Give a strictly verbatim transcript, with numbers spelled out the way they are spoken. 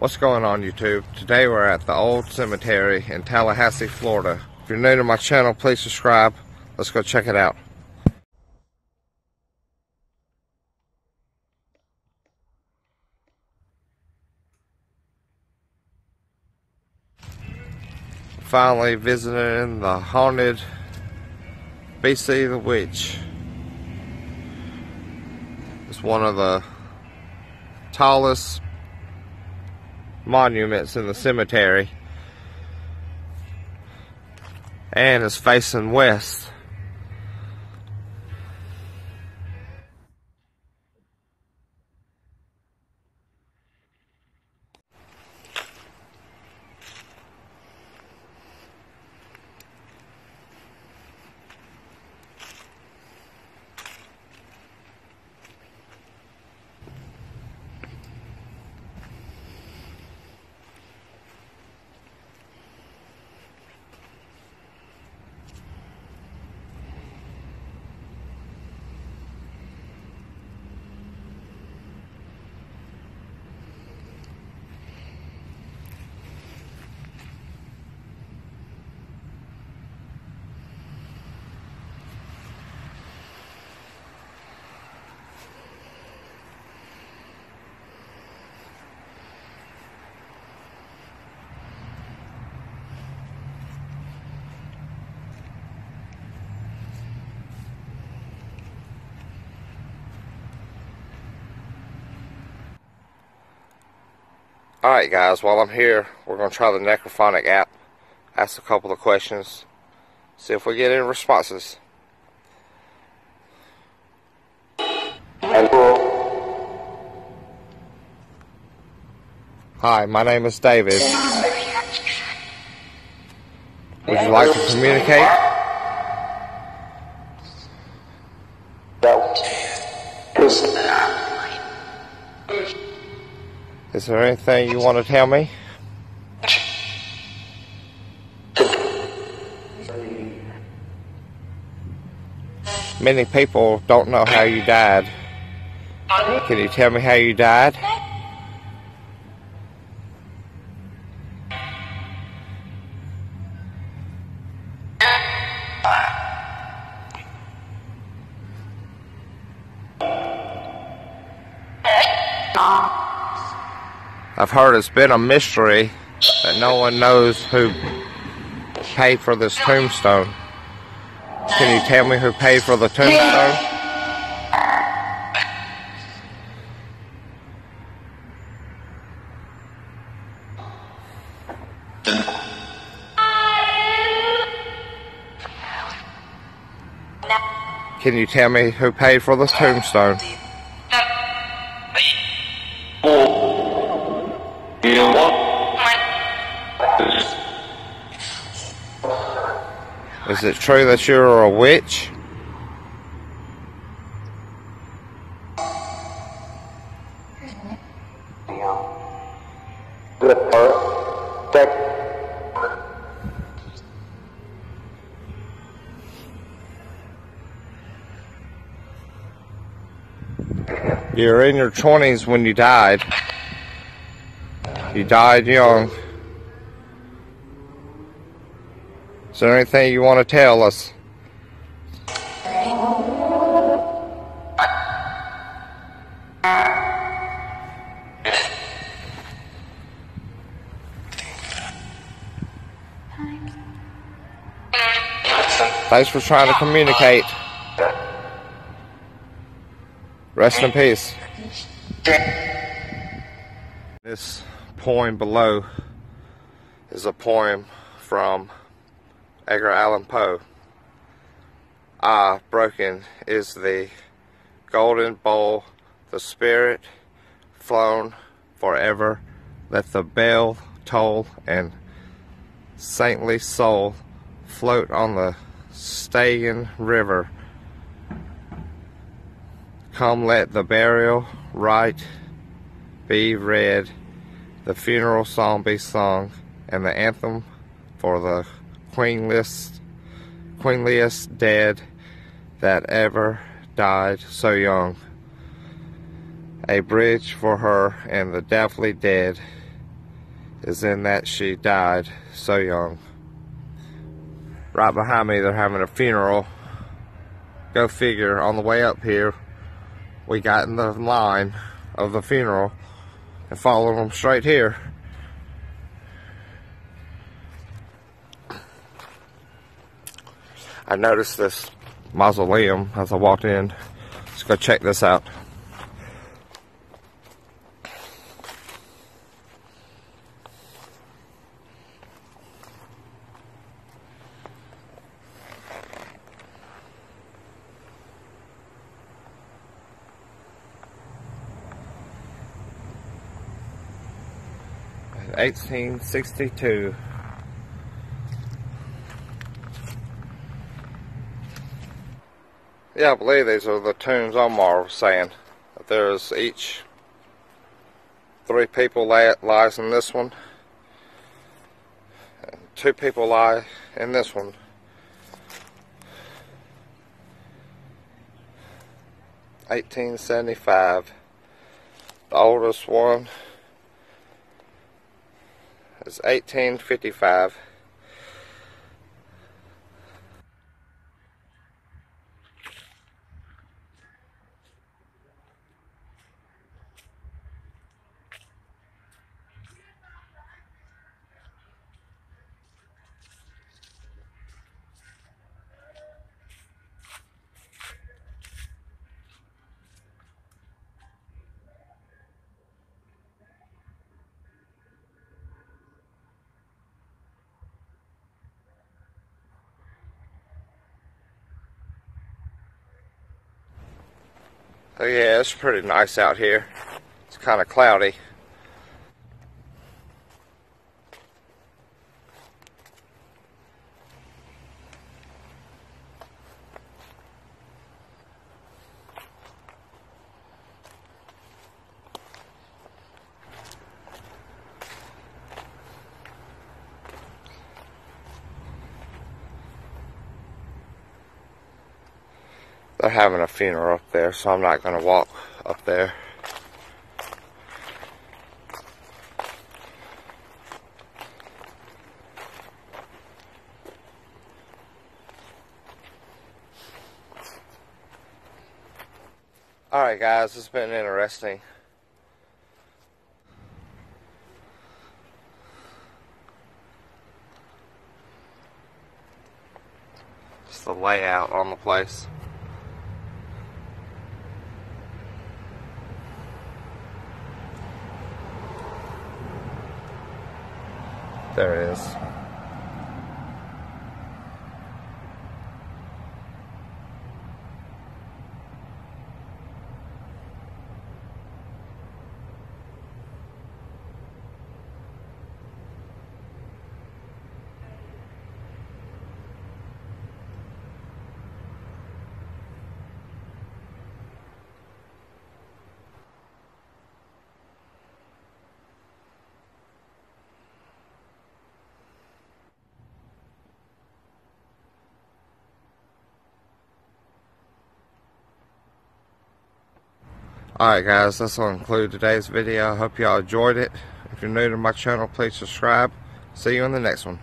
What's going on YouTube? Today we're at the old cemetery in Tallahassee, Florida. If you're new to my channel, please subscribe. Let's go check it out. Finally visiting the haunted Bessie the Witch. It's one of the tallest monuments in the cemetery and is facing west. Alright guys, while I'm here, we're going to try the Necrophonic app, ask a couple of questions, see if we get any responses. Hello. Hi, my name is David. Would you like to communicate? Is there anything you want to tell me? Many people don't know how you died. Can you tell me how you died? I've heard it's been a mystery that no one knows who paid for this tombstone. Can you tell me who paid for the tombstone? Can you tell me who paid for this tombstone? Is it true that you're a witch? You were in your twenties when you died. You died young. Is there anything you want to tell us? Thanks for trying to communicate. Rest in peace. This poem below is a poem from Edgar Allan Poe. Ah, broken is the golden bowl, the spirit flown forever. Let the bell toll and saintly soul float on the Stygian river. Come, let the burial rite be read, the funeral song be sung, and the anthem for the Queenliest, queenliest dead that ever died so young. A bridge for her and the deathly dead, is in that she died so young. Right behind me, they're having a funeral. Go figure, on the way up here, we got in the line of the funeral and followed them straight here. I noticed this mausoleum as I walked in. Let's go check this out. eighteen sixty-two. Yeah, I believe these are the tombs Omar was saying. There's each three people lay, lies in this one, and two people lie in this one. eighteen seventy-five. The oldest one is eighteen fifty-five. Oh yeah, it's pretty nice out here. It's kind of cloudy. They're having a funeral up there, so I'm not going to walk up there. Alright guys, it's been interesting. Just the layout on the place. There it is. Alright guys, this will conclude today's video. I hope y'all enjoyed it. If you're new to my channel, please subscribe. See you in the next one.